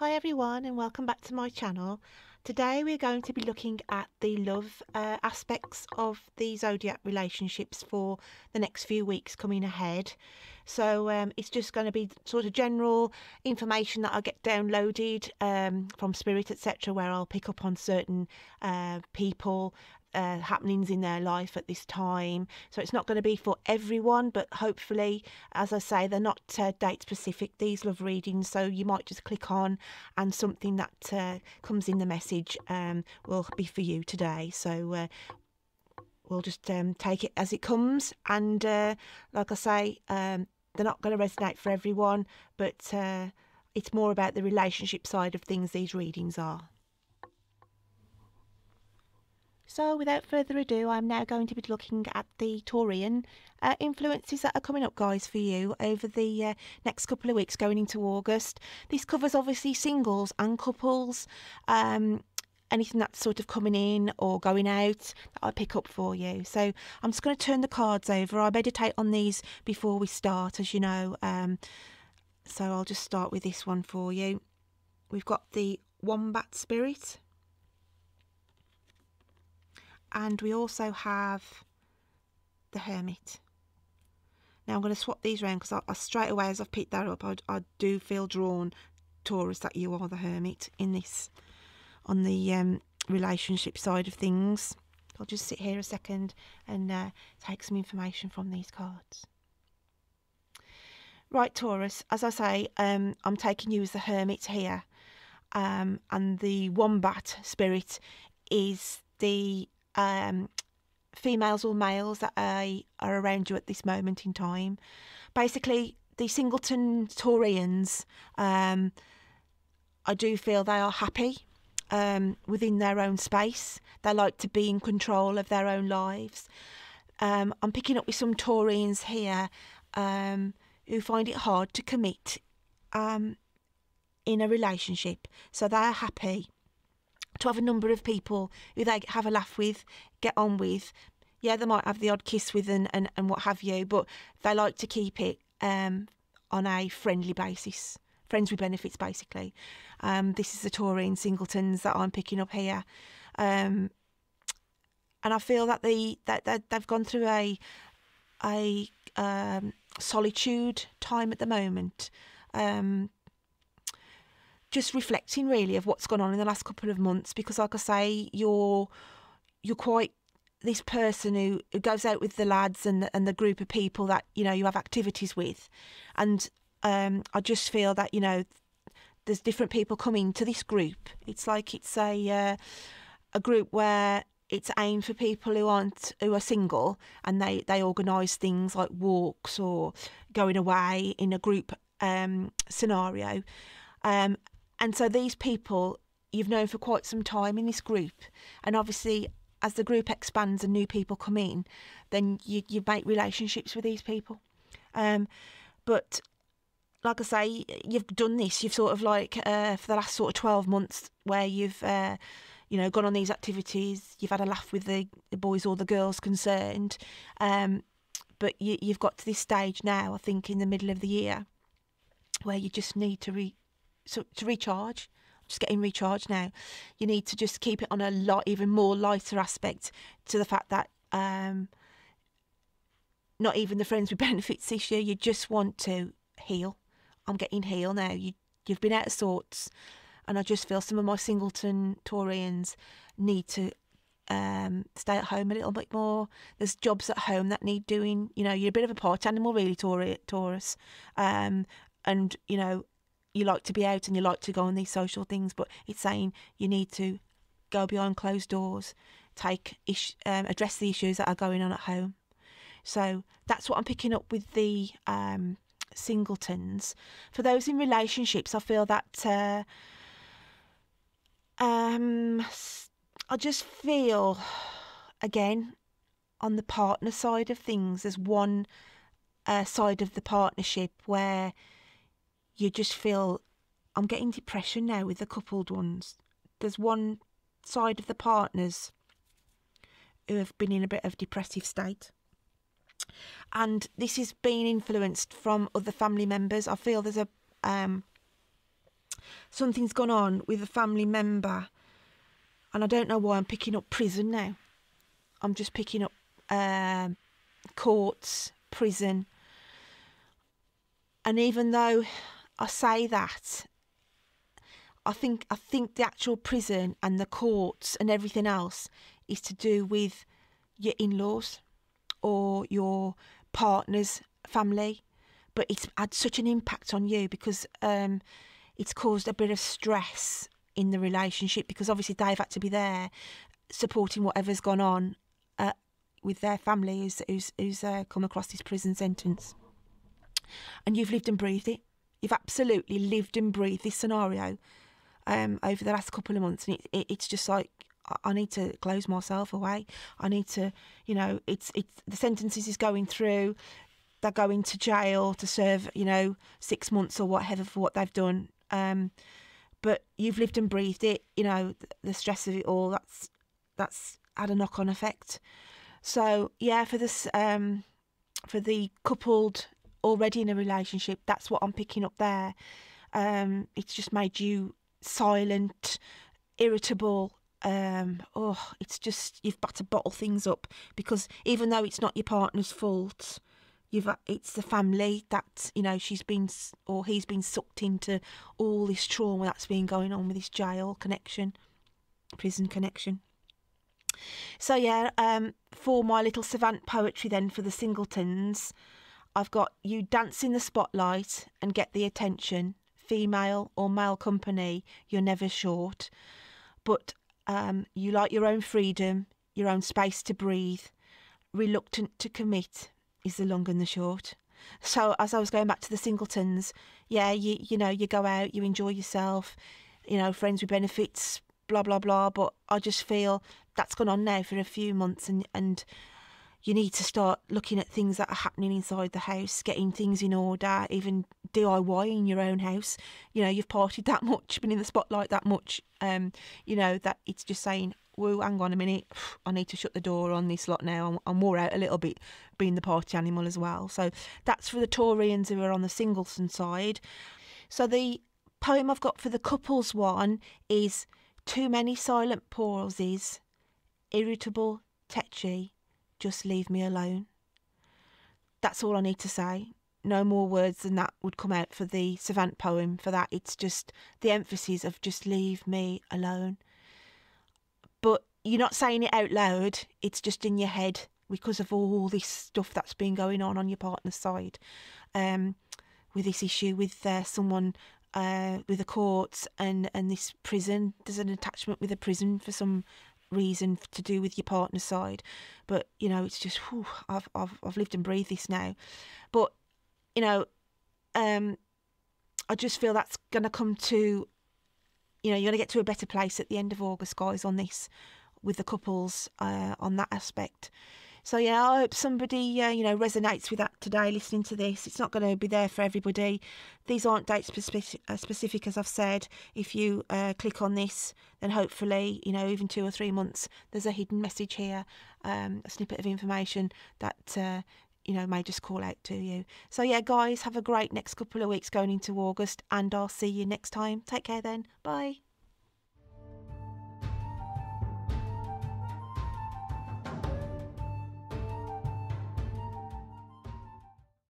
Hi everyone, and welcome back to my channel. Today we're going to be looking at the love aspects of the zodiac relationships for the next few weeks coming ahead. So it's just going to be sort of general information that I'll get downloaded from Spirit, etc., where I'll pick up on certain people, happenings in their life at this time. So it's not going to be for everyone, but hopefully, as I say, they're not date specific, these love readings, so you might just click on and something that comes in the message will be for you today. So we'll just take it as it comes, and like I say, they're not going to resonate for everyone, but it's more about the relationship side of things these readings are. So without further ado, I'm now going to be looking at the Taurian influences that are coming up, guys, for you over the next couple of weeks going into August. This covers obviously singles and couples, anything that's sort of coming in or going out that I pick up for you. So I'm just going to turn the cards over. I meditate on these before we start, as you know. So I'll just start with this one for you. We've got the Wombat Spirit. And we also have the Hermit. Now I'm going to swap these around because I straight away, as I've picked that up, I do feel drawn, Taurus, that you are the Hermit in this, on the relationship side of things. I'll just sit here a second and take some information from these cards. Right, Taurus, as I say, I'm taking you as the Hermit here. And the Wombat Spirit is the females or males that are around you at this moment in time. Basically, the singleton Taurians, I do feel they are happy within their own space. They like to be in control of their own lives. I'm picking up with some Taurians here who find it hard to commit in a relationship. So they're happy to have a number of people who they have a laugh with, get on with. Yeah, they might have the odd kiss with and what have you, but they like to keep it on a friendly basis, friends with benefits, basically. This is the Taurian singletons that I'm picking up here. And I feel that they've gone through a solitude time at the moment. Just reflecting really of what's gone on in the last couple of months, because like I say, you're quite this person who goes out with the lads and the group of people that, you know, you have activities with. And I just feel that, you know, there's different people coming to this group. It's like it's a group where it's aimed for people who are single, and they organise things like walks or going away in a group scenario. And so these people you've known for quite some time in this group, and obviously as the group expands and new people come in, then you make relationships with these people. But like I say, you've done this, you've sort of like for the last sort of 12 months where you've you know, gone on these activities, you've had a laugh with the boys or the girls concerned, but you've got to this stage now, I think, in the middle of the year where you just need to recharge. I'm just getting recharged now. You need to just keep it on a lot, even more lighter aspect to the fact that not even the friends with benefits this year. You just want to heal. I'm getting heal now. You've been out of sorts, and I just feel some of my singleton Taurians need to stay at home a little bit more. There's jobs at home that need doing. You know, you're a bit of a part animal really, Taurus, and you know, you like to be out and you like to go on these social things, but it's saying you need to go behind closed doors, address the issues that are going on at home. So that's what I'm picking up with the singletons. For those in relationships, I feel that I just feel, again, on the partner side of things, there's one side of the partnership where you just feel, I'm getting depression now with the coupled ones. There's one side of the partners who have been in a bit of depressive state. And this is being influenced from other family members. I feel there's something's gone on with a family member, and I don't know why I'm picking up prison now. I'm just picking up courts, prison. And even though I say that, I think the actual prison and the courts and everything else is to do with your in-laws or your partner's family. But it's had such an impact on you because it's caused a bit of stress in the relationship, because obviously they've had to be there supporting whatever's gone on with their family who's come across this prison sentence. And you've lived and breathed it. You've absolutely lived and breathed this scenario over the last couple of months. And it's just like, I need to close myself away. I need to, you know, it's the sentences is going through. They're going to jail to serve, you know, 6 months or whatever for what they've done. But you've lived and breathed it, you know, the stress of it all, that's had a knock-on effect. So, yeah, for this, for the coupled already in a relationship, that's what I'm picking up there. It's just made you silent, irritable. Oh, it's just, you've got to bottle things up, because even though it's not your partner's fault, it's the family that, you know, she's been or he's been sucked into all this trauma that's been going on with this jail connection, prison connection. So yeah, for my little savant poetry then for the singletons, I've got you dance in the spotlight and get the attention, female or male company, you're never short, but you like your own freedom, your own space to breathe, reluctant to commit is the long and the short. So as I was going back to the singletons, yeah, you know, you go out, you enjoy yourself, you know, friends with benefits, blah, blah, blah. But I just feel that's gone on now for a few months, and you need to start looking at things that are happening inside the house, getting things in order, even DIYing your own house. You know, you've partied that much, been in the spotlight that much, you know, that it's just saying, whoa, hang on a minute, I need to shut the door on this lot now. I'm wore out a little bit being the party animal as well. So that's for the Taurians who are on the singleton side. So the poem I've got for the couples one is too many silent pauses, irritable tetchy, just leave me alone. That's all I need to say. No more words than that would come out for the savant poem for that. It's just the emphasis of just leave me alone. But you're not saying it out loud. It's just in your head because of all this stuff that's been going on your partner's side, with this issue with someone with the courts and this prison. There's an attachment with a prison for some reason to do with your partner's side. But, you know, it's just, whew, I've lived and breathed this now. But, you know, I just feel that's going to come to, you know, you're going to get to a better place at the end of August, guys, on this, with the couples on that aspect. So, yeah, I hope somebody, you know, resonates with that today, listening to this. It's not going to be there for everybody. These aren't date specific, as I've said. If you click on this, then hopefully, you know, even 2 or 3 months, there's a hidden message here, a snippet of information that, you know, may just call out to you. So, yeah, guys, have a great next couple of weeks going into August, and I'll see you next time. Take care then. Bye.